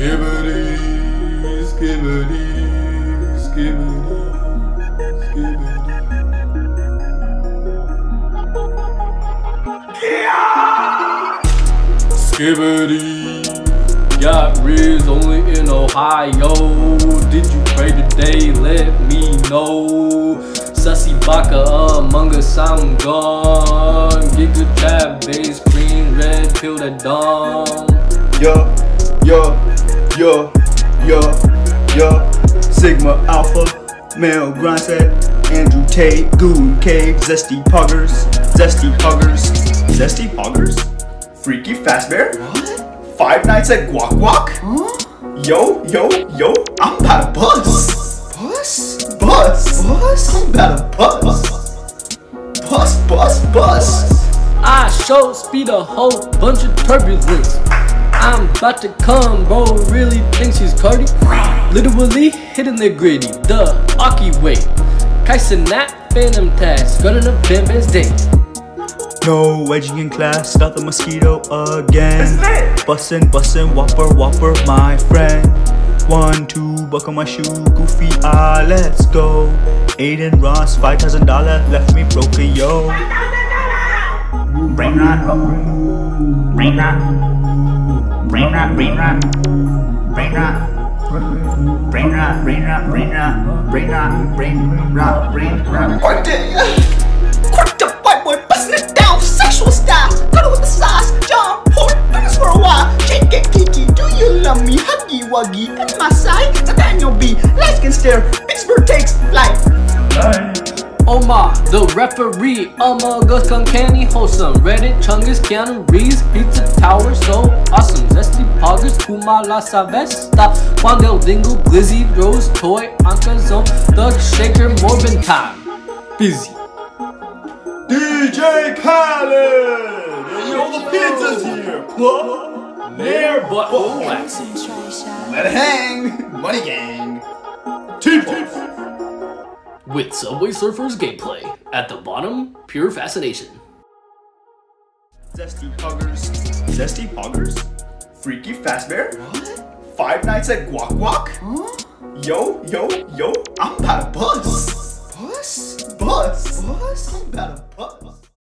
Skibbity, skibbity, skibbity, skibbity. Yeah! Skibbity, got ribs only in Ohio. Did you pray today? Let me know. Sussy baka among us, I'm gone. Giga trap, bass, green, red, till the dawn. Yo, yo, yo, yo, yo. Sigma Alpha, male grind set, Andrew Tate, Goon Cave, Zesty Poggers, Zesty Poggers, Zesty Poggers, Freaky Fast Bear, what? Five Nights at Guac Guac, huh? Yo, yo, yo, I'm about to buzz. Bus, I'm about to bus. Bus, bus, bus. I show speed a whole bunch of turbulence. I'm about to come, bro. Really thinks he's Cardi. Literally hitting the gritty, the Aki way. Kaisen that phantom task, gunning up Bam Bam's day. No wedging in class, not the mosquito again. Bussin', bussin', whopper, whopper, my friend. 1, 2, buckle my shoe, goofy, let's go. Aiden Ross, $5,000, left me broke, yo. Brain rot, brain rot, brain rot, brain rot, brain rot, brain rot, brain rot, brain rot, brain rot, brain rot, brain rot. Quick the white boy, busting it down, sexual style, cut it with the sauce, jump, hold things for a while, shake it, kiki, do you love me? Wuggy at my side, Daniel B, lights can stare, Pittsburgh takes life. Omar, the referee, Among Us, Uncanny, Wholesome, Reddit, Chungus, Keanu Reeves, Pizza Tower, so awesome, Zesty Poggers, Kuma La Savesta, Wandel Dingle, Glizzy, Rose, Toy, Anka Zone, Thug Shaker, Morbin Time, Busy. DJ Khaled, and yo, the pizza's here, what? Their butthole waxing. Let it hang. Money gang. T-Boss. With Subway Surfers gameplay. At the bottom, pure fascination. Zesty Poggers. Zesty Poggers? Freaky Fast Bear? What? Five Nights at Guac Guac? Huh? Yo, yo, yo, I'm about to buzz. Buzz? Buzz? Buzz? I'm about to buzz.